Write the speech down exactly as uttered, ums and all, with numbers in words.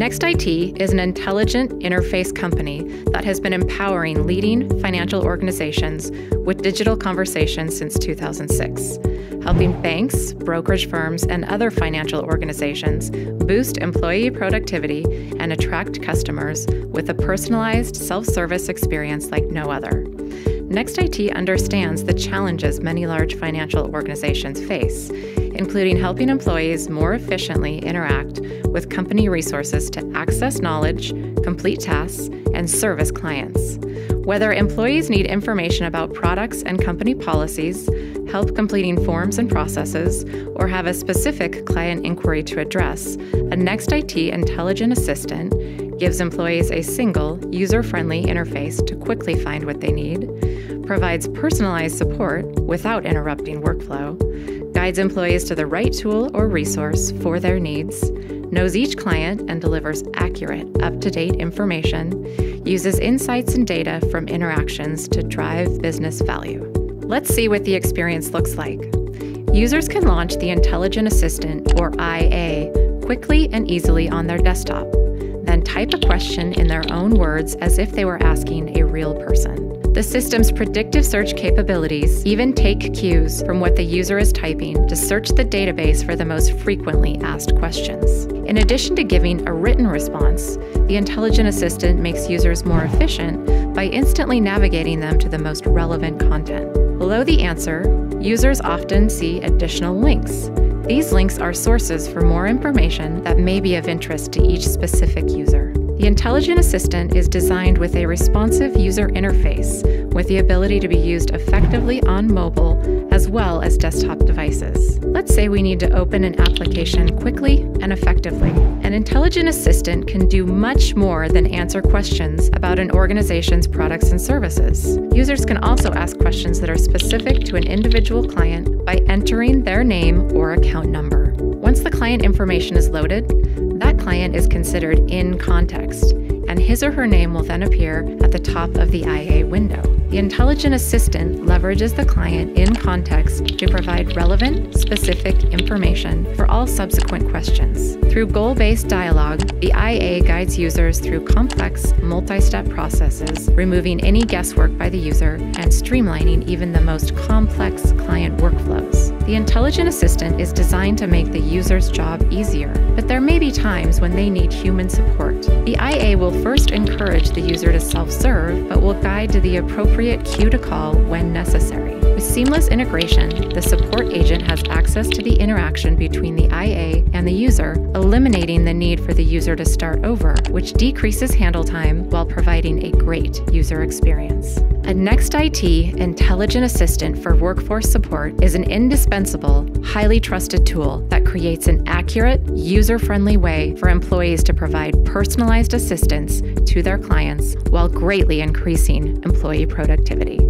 Next I T is an intelligent interface company that has been empowering leading financial organizations with digital conversations since two thousand six, helping banks, brokerage firms, and other financial organizations boost employee productivity and attract customers with a personalized self-service experience like no other. Next I T understands the challenges many large financial organizations face, including helping employees more efficiently interact with company resources to access knowledge, complete tasks, and service clients. Whether employees need information about products and company policies, help completing forms and processes, or have a specific client inquiry to address, a Next I T Intelligent Assistant gives employees a single, user-friendly interface to quickly find what they need, provides personalized support without interrupting workflow, guides employees to the right tool or resource for their needs, knows each client and delivers accurate, up-to-date information, uses insights and data from interactions to drive business value. Let's see what the experience looks like. Users can launch the Intelligent Assistant, or I A, quickly and easily on their desktop, then type a question in their own words as if they were asking a real person. The system's predictive search capabilities even take cues from what the user is typing to search the database for the most frequently asked questions. In addition to giving a written response, the Intelligent Assistant makes users more efficient by instantly navigating them to the most relevant content. Below the answer, users often see additional links. These links are sources for more information that may be of interest to each specific user. The Intelligent Assistant is designed with a responsive user interface with the ability to be used effectively on mobile as well as desktop devices. Let's say we need to open an application quickly and effectively. An Intelligent Assistant can do much more than answer questions about an organization's products and services. Users can also ask questions that are specific to an individual client by entering their name or account number. Once the client information is loaded, that client is considered in context, and his or her name will then appear at the top of the I A window. The Intelligent Assistant leverages the client in context to provide relevant, specific information for all subsequent questions. Through goal-based dialogue, the I A guides users through complex, multi-step processes, removing any guesswork by the user and streamlining even the most complex client workflows. The Intelligent Assistant is designed to make the user's job easier, but there may be times when they need human support. The I A will first encourage the user to self-serve, but will guide to the appropriate cue to call when necessary. With seamless integration, the support agent has access to the interaction between the I A and the user, eliminating the need for the user to start over, which decreases handle time while providing a great user experience. A Next I T Intelligent Assistant for workforce support is an indispensable, highly trusted tool that creates an accurate, user-friendly way for employees to provide personalized assistance to their clients while greatly increasing employee productivity.